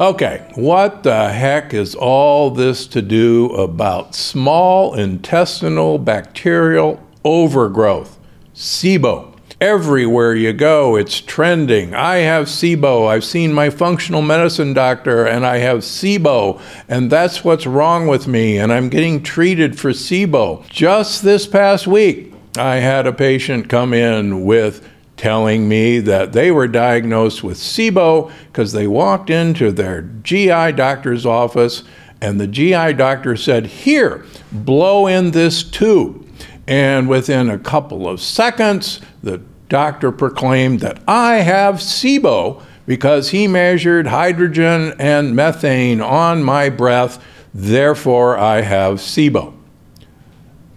Okay, what the heck is all this to do about small intestinal bacterial overgrowth, SIBO? Everywhere you go, it's trending. I have SIBO. I've seen my functional medicine doctor, and I have SIBO, and that's what's wrong with me, and I'm getting treated for SIBO. Just this past week, I had a patient come in with telling me that they were diagnosed with SIBO because they walked into their GI doctor's office, and the GI doctor said, "Here, blow in this tube." And within a couple of seconds, the doctor proclaimed that I have SIBO because he measured hydrogen and methane on my breath, therefore I have SIBO.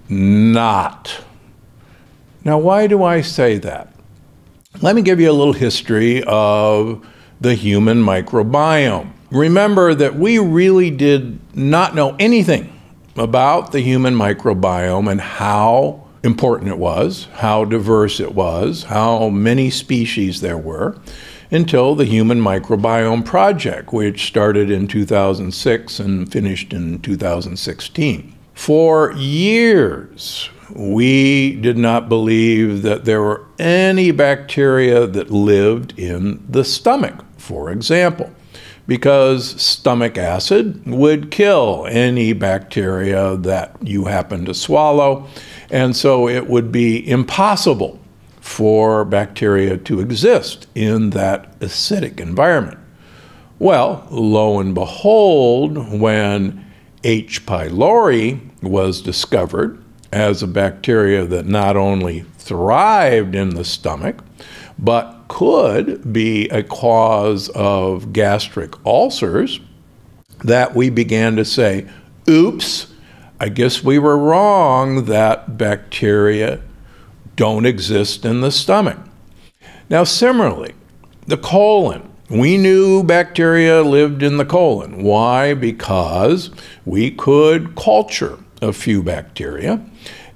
Not. Now, why do I say that? Let me give you a little history of the human microbiome. Remember that we really did not know anything about the human microbiome and how important it was, how diverse it was, how many species there were, until the Human Microbiome Project, which started in 2006 and finished in 2016. For years, we did not believe that there were any bacteria that lived in the stomach, for example, because stomach acid would kill any bacteria that you happen to swallow, and so it would be impossible for bacteria to exist in that acidic environment. Well, lo and behold, when H. pylori was discovered as a bacteria that not only thrived in the stomach, but could be a cause of gastric ulcers, that we began to say, oops, I guess we were wrong that bacteria don't exist in the stomach. Now, similarly, the colon. We knew bacteria lived in the colon. Why? Because we could culture a few bacteria,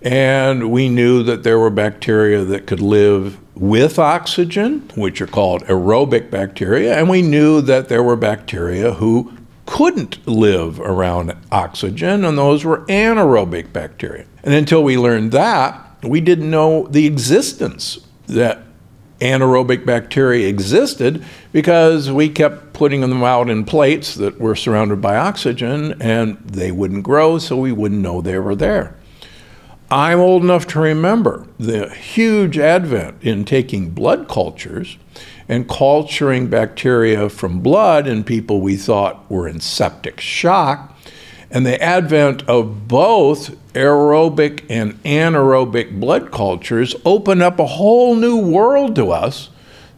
and we knew that there were bacteria that could live with oxygen, which are called aerobic bacteria, and we knew that there were bacteria who couldn't live around oxygen, and those were anaerobic bacteria. And until we learned that, we didn't know the existence that anaerobic bacteria existed, because we kept putting them out in plates that were surrounded by oxygen, and they wouldn't grow, so we wouldn't know they were there. I'm old enough to remember the huge advent in taking blood cultures and culturing bacteria from blood in people we thought were in septic shock, and the advent of both aerobic and anaerobic blood cultures opened up a whole new world to us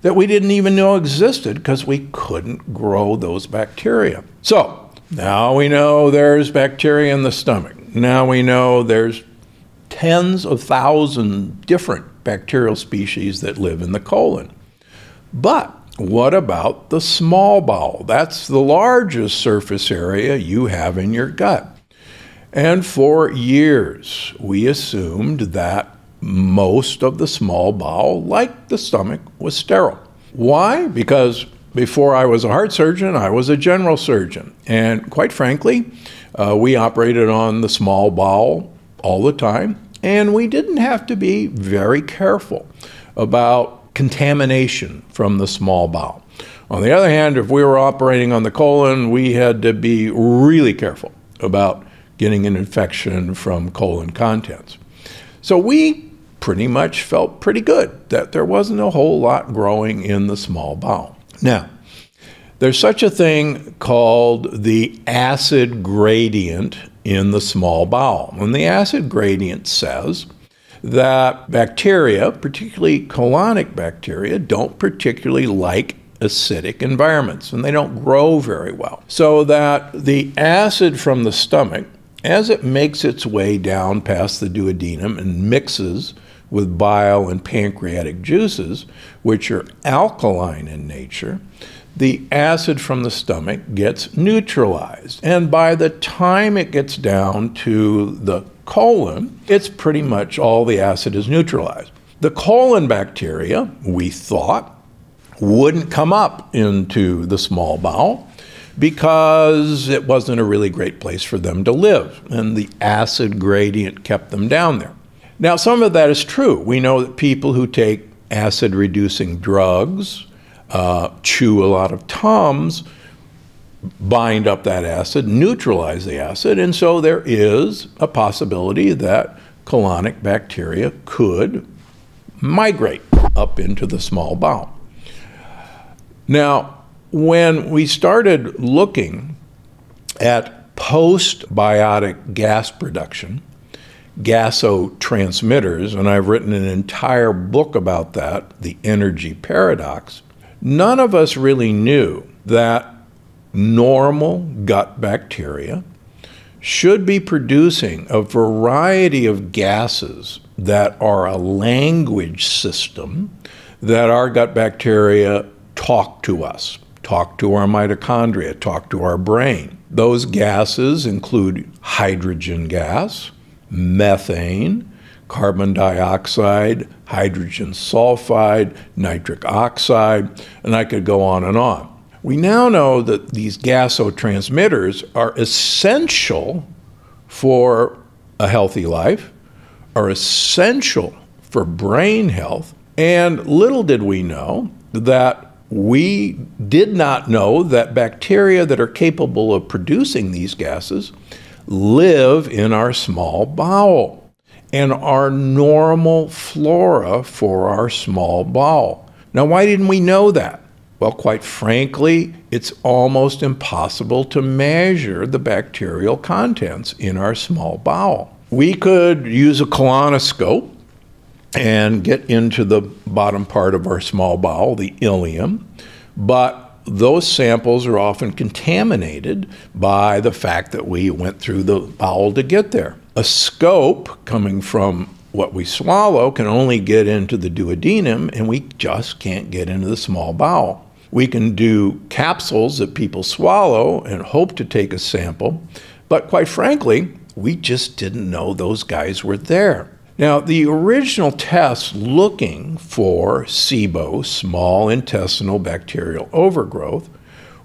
that we didn't even know existed, because we couldn't grow those bacteria. So now we know there's bacteria in the stomach. Now we know there's tens of thousands different bacterial species that live in the colon. But what about the small bowel? That's the largest surface area you have in your gut. And for years, we assumed that most of the small bowel, like the stomach, was sterile. Why? Because before I was a heart surgeon, I was a general surgeon. And quite frankly, we operated on the small bowel all the time, and we didn't have to be very careful about contamination from the small bowel. On the other hand, if we were operating on the colon, we had to be really careful about getting an infection from colon contents. So we pretty much felt pretty good that there wasn't a whole lot growing in the small bowel. Now, there's such a thing called the acid gradient in the small bowel. And the acid gradient says that bacteria, particularly colonic bacteria, don't particularly like acidic environments, and they don't grow very well. So that the acid from the stomach, as it makes its way down past the duodenum and mixes with bile and pancreatic juices, which are alkaline in nature, the acid from the stomach gets neutralized. And by the time it gets down to the colon, it's pretty much all the acid is neutralized. The colon bacteria, we thought, wouldn't come up into the small bowel because it wasn't a really great place for them to live, and the acid gradient kept them down there. Now, some of that is true. We know that people who take acid-reducing drugs, chew a lot of Tums, bind up that acid, neutralize the acid, and so there is a possibility that colonic bacteria could migrate up into the small bowel. Now, when we started looking at postbiotic gas production, gasotransmitters, and I've written an entire book about that, The Energy Paradox, none of us really knew that normal gut bacteria should be producing a variety of gases that are a language system that our gut bacteria talk to us, talk to our mitochondria, talk to our brain. Those gases include hydrogen gas, methane, carbon dioxide, hydrogen sulfide, nitric oxide, and I could go on and on. We now know that these gasotransmitters are essential for a healthy life, are essential for brain health, and little did we know that we did not know that bacteria that are capable of producing these gases live in our small bowel and our normal flora for our small bowel. Now, why didn't we know that? Well, quite frankly, it's almost impossible to measure the bacterial contents in our small bowel. We could use a colonoscope and get into the bottom part of our small bowel, the ileum, but those samples are often contaminated by the fact that we went through the bowel to get there. A scope coming from what we swallow can only get into the duodenum, and we just can't get into the small bowel. We can do capsules that people swallow and hope to take a sample, but quite frankly, we just didn't know those guys were there. Now, the original tests looking for SIBO, small intestinal bacterial overgrowth,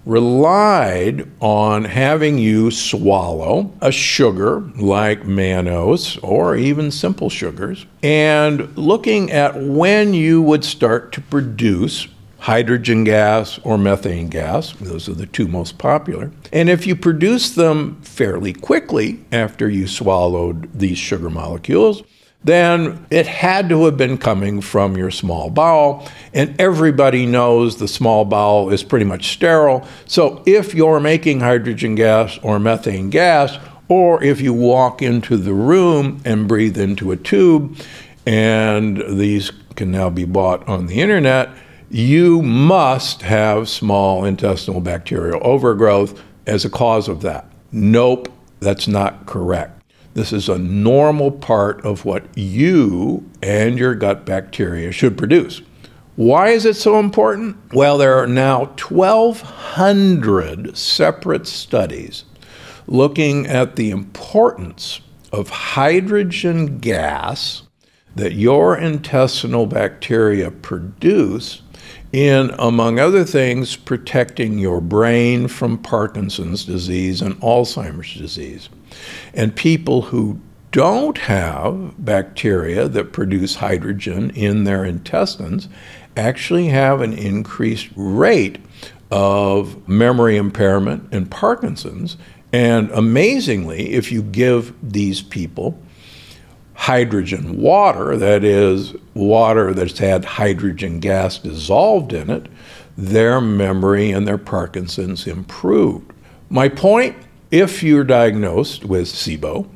relied on having you swallow a sugar like mannose or even simple sugars, and looking at when you would start to produce hydrogen gas or methane gas. Those are the two most popular. And if you produce them fairly quickly after you swallowed these sugar molecules, then it had to have been coming from your small bowel, and everybody knows the small bowel is pretty much sterile. So if you're making hydrogen gas or methane gas, or if you walk into the room and breathe into a tube, and these can now be bought on the internet, you must have small intestinal bacterial overgrowth as a cause of that. Nope, that's not correct. This is a normal part of what you and your gut bacteria should produce. Why is it so important? Well, there are now 1,200 separate studies looking at the importance of hydrogen gas that your intestinal bacteria produce in, among other things, protecting your brain from Parkinson's disease and Alzheimer's disease. And people who don't have bacteria that produce hydrogen in their intestines actually have an increased rate of memory impairment and Parkinson's. And amazingly, if you give these people hydrogen water, that is, water that's had hydrogen gas dissolved in it, their memory and their Parkinson's improved. My point, if you're diagnosed with SIBO,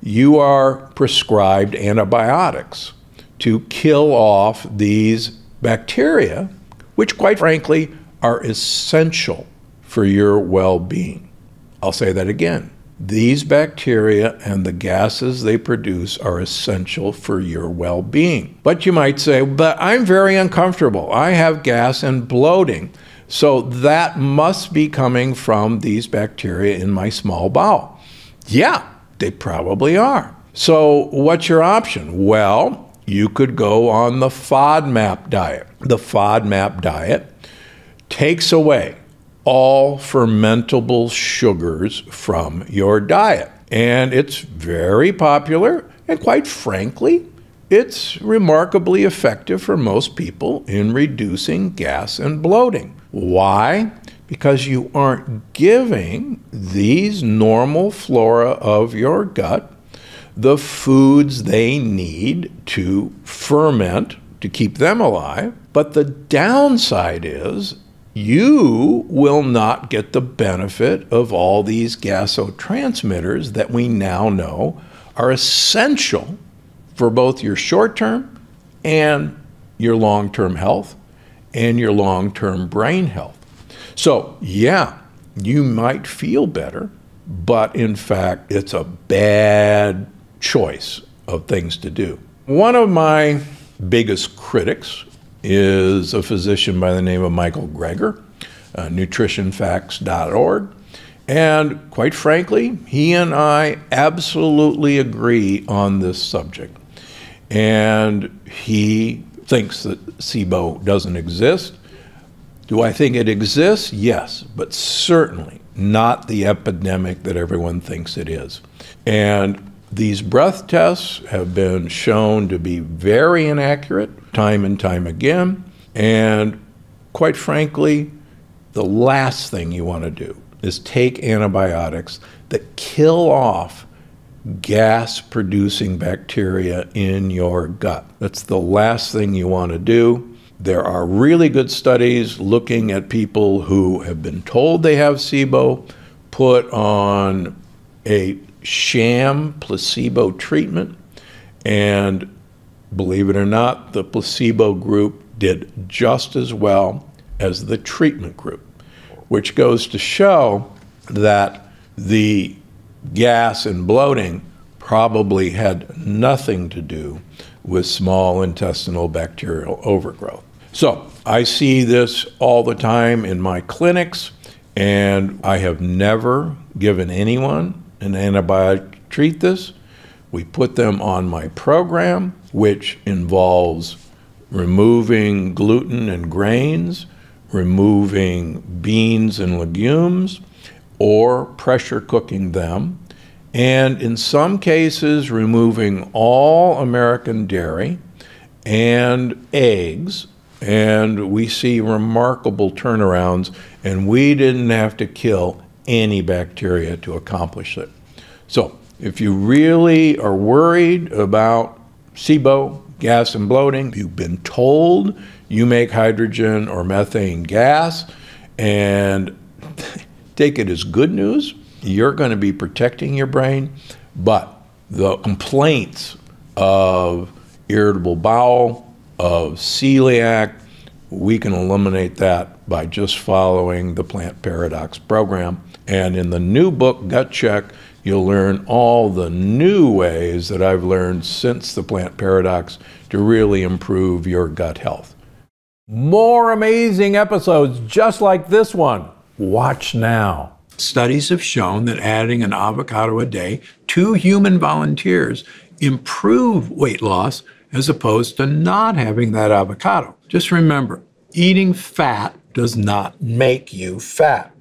you are prescribed antibiotics to kill off these bacteria, which quite frankly are essential for your well-being. I'll say that again. These bacteria and the gases they produce are essential for your well-being. But you might say, but I'm very uncomfortable. I have gas and bloating. So that must be coming from these bacteria in my small bowel. Yeah, they probably are. So what's your option? Well, you could go on the FODMAP diet. The FODMAP diet takes away all fermentable sugars from your diet. And it's very popular, and quite frankly, it's remarkably effective for most people in reducing gas and bloating. Why? Because you aren't giving these normal flora of your gut the foods they need to ferment to keep them alive. But the downside is you will not get the benefit of all these gasotransmitters that we now know are essential for both your short-term and your long-term health and your long-term brain health. So yeah, you might feel better, but in fact, it's a bad choice of things to do. One of my biggest critics is a physician by the name of Michael Greger, nutritionfacts.org. And quite frankly, he and I absolutely agree on this subject. And he thinks that SIBO doesn't exist. Do I think it exists? Yes, but certainly not the epidemic that everyone thinks it is. And these breath tests have been shown to be very inaccurate time and time again. And quite frankly, the last thing you want to do is take antibiotics that kill off gas-producing bacteria in your gut. That's the last thing you want to do. There are really good studies looking at people who have been told they have SIBO, put on a sham placebo treatment, and believe it or not, the placebo group did just as well as the treatment group, which goes to show that the gas and bloating probably had nothing to do with small intestinal bacterial overgrowth. So I see this all the time in my clinics, and I have never given anyone an antibiotic to treat this. We put them on my program, which involves removing gluten and grains, removing beans and legumes, or pressure cooking them, and in some cases removing all American dairy and eggs, and we see remarkable turnarounds, and we didn't have to kill any bacteria to accomplish it. So if you really are worried about SIBO, gas and bloating, you've been told you make hydrogen or methane gas, and take it as good news. You're going to be protecting your brain, but the complaints of irritable bowel, of celiac, we can eliminate that by just following the Plant Paradox program. And in the new book, Gut Check, you'll learn all the new ways that I've learned since the Plant Paradox to really improve your gut health. More amazing episodes just like this one. Watch now. Studies have shown that adding an avocado a day to human volunteers improve weight loss as opposed to not having that avocado. Just remember, eating fat does not make you fat.